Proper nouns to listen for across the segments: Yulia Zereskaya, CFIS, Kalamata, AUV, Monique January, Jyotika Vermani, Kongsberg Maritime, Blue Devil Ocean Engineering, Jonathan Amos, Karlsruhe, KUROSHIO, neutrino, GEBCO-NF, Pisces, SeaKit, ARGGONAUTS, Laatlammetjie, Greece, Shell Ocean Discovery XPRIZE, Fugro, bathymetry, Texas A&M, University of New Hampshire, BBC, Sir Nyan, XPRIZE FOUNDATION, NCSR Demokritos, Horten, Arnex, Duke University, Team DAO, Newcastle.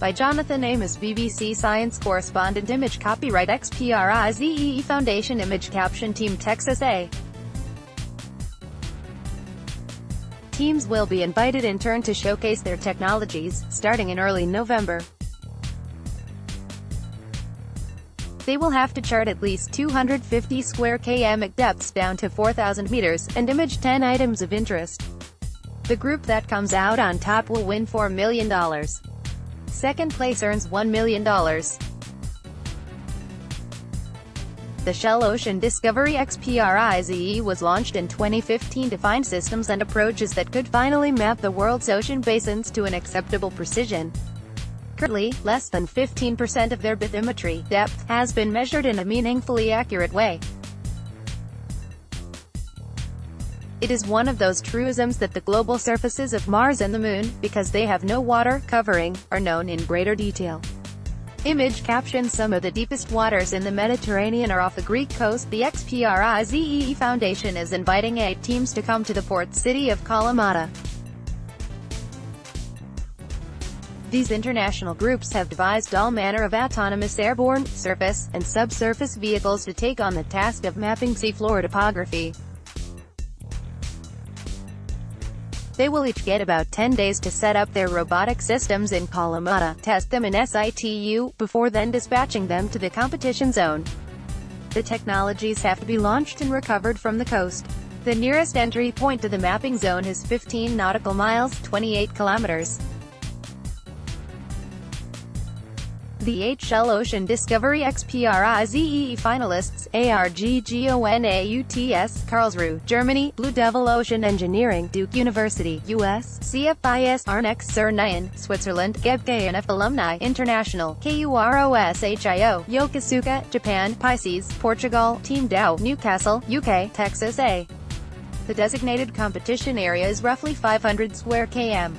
by Jonathan Amos, BBC Science Correspondent. Image copyright XPRIZE Foundation. Image caption Team Texas A. Teams will be invited in turn to showcase their technologies, starting in early November. They will have to chart at least 250 square km at depths down to 4,000 meters, and image 10 items of interest. The group that comes out on top will win $4 million. Second place earns $1 million. The Shell Ocean Discovery XPRIZE was launched in 2015 to find systems and approaches that could finally map the world's ocean basins to an acceptable precision. Currently, less than 15% of their bathymetry depth has been measured in a meaningfully accurate way. It is one of those truisms that the global surfaces of Mars and the Moon, because they have no water covering, are known in greater detail. Image caption Some of the deepest waters in the Mediterranean are off the Greek coast. The XPRIZE Foundation is inviting 8 teams to come to the port city of Kalamata. These international groups have devised all manner of autonomous airborne, surface, and subsurface vehicles to take on the task of mapping seafloor topography. They will each get about 10 days to set up their robotic systems in Kalamata, test them in situ, before then dispatching them to the competition zone. The technologies have to be launched and recovered from the coast. The nearest entry point to the mapping zone is 15 nautical miles, 28 kilometers. The 8 Shell Ocean Discovery XPRIZE finalists, ARGGONAUTS, Karlsruhe, Germany, Blue Devil Ocean Engineering, Duke University, US, CFIS, Arnex, Sir Nyan, Switzerland, GEBCO-NF Alumni, International, KUROSHIO, Yokosuka, Japan, Pisces, Portugal, Team DAO, Newcastle, UK, Texas A. The designated competition area is roughly 500 square km.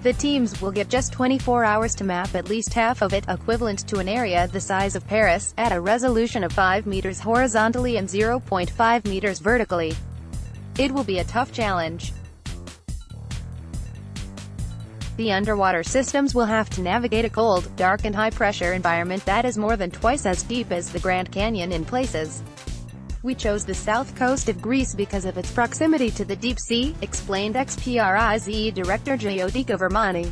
The teams will get just 24 hours to map at least half of it, equivalent to an area the size of Paris, at a resolution of 5 meters horizontally and 0.5 meters vertically. It will be a tough challenge. The underwater systems will have to navigate a cold, dark and high-pressure environment that is more than twice as deep as the Grand Canyon in places. We chose the south coast of Greece because of its proximity to the deep sea, explained XPRIZE Director Jyotika Vermani.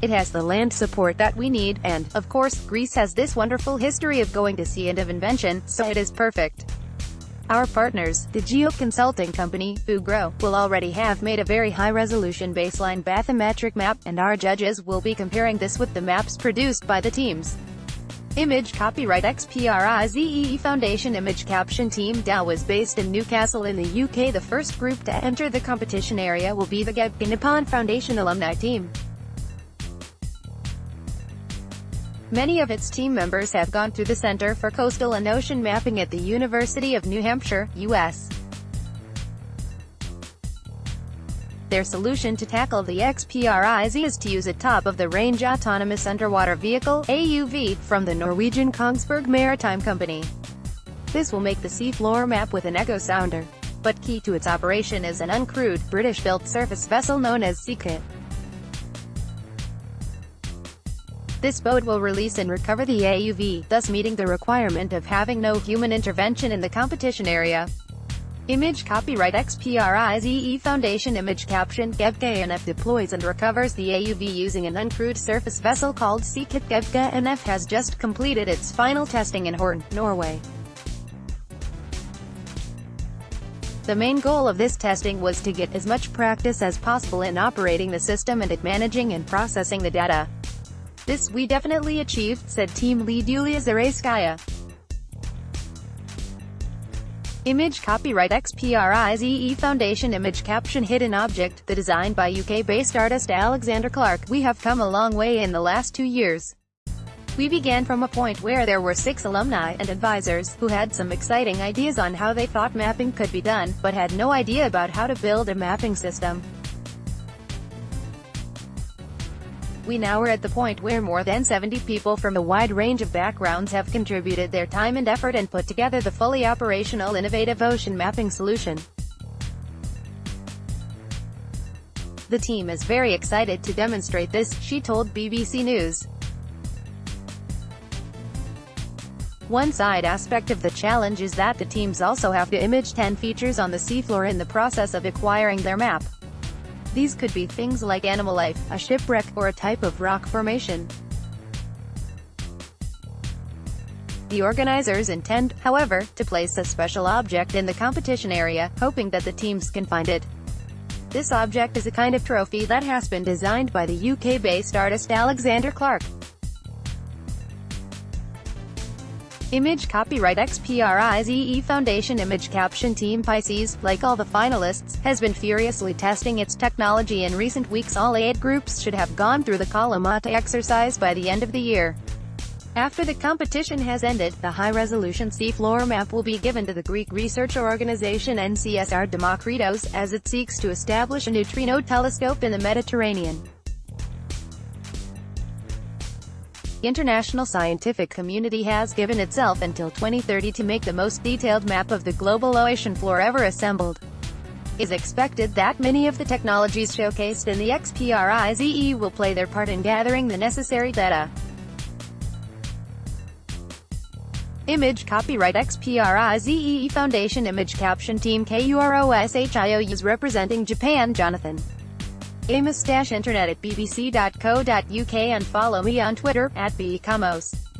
It has the land support that we need, and, of course, Greece has this wonderful history of going to sea and of invention, so it is perfect. Our partners, the geo-consulting company, Fugro, will already have made a very high-resolution baseline bathymetric map, and our judges will be comparing this with the maps produced by the teams. Image copyright XPRIZE Foundation. Image caption Team DAO is based in Newcastle in the UK. The first group to enter the competition area will be the GEBCO Nippon Foundation alumni team. Many of its team members have gone through the Centre for Coastal and Ocean Mapping at the University of New Hampshire, US. Their solution to tackle the XPRIZE is to use a top-of-the-range autonomous underwater vehicle (AUV) from the Norwegian Kongsberg Maritime Company. This will make the seafloor map with an echo sounder. But key to its operation is an uncrewed, British-built surface vessel known as SeaKit. This boat will release and recover the AUV, thus meeting the requirement of having no human intervention in the competition area. Image copyright XPRIZE Foundation. Image caption GEBCO-NF deploys and recovers the AUV using an uncrewed surface vessel called SeaKit. GEBCO-NF has just completed its final testing in Horten, Norway. The main goal of this testing was to get as much practice as possible in operating the system and at managing and processing the data. This we definitely achieved, said team lead Yulia Zereskaya. Image copyright XPRIZE Foundation. Image caption Hidden Object, the design by UK-based artist Alexander Clark. We have come a long way in the last 2 years. We began from a point where there were 6 alumni and advisors, who had some exciting ideas on how they thought mapping could be done, but had no idea about how to build a mapping system. We now are at the point where more than 70 people from a wide range of backgrounds have contributed their time and effort and put together the fully operational innovative ocean mapping solution. The team is very excited to demonstrate this, she told BBC News. One side aspect of the challenge is that the teams also have to image 10 features on the seafloor in the process of acquiring their map. These could be things like animal life, a shipwreck, or a type of rock formation. The organizers intend, however, to place a special object in the competition area, hoping that the teams can find it. This object is a kind of trophy that has been designed by the UK-based artist Alexander Clark. Image copyright XPRIZE Foundation Image Caption Team Pisces, like all the finalists, has been furiously testing its technology in recent weeks. All 8 groups should have gone through the Kalamata exercise by the end of the year. After the competition has ended, the high-resolution seafloor map will be given to the Greek research organization NCSR Demokritos, as it seeks to establish a neutrino telescope in the Mediterranean. The international scientific community has given itself until 2030 to make the most detailed map of the global ocean floor ever assembled. It is expected that many of the technologies showcased in the XPRIZE will play their part in gathering the necessary data. Image copyright XPRIZE Foundation Image Caption Team KUROSHIO is representing Japan. Jonathan Amos. Internet at bbc.co.uk and follow me on Twitter, @bcamos.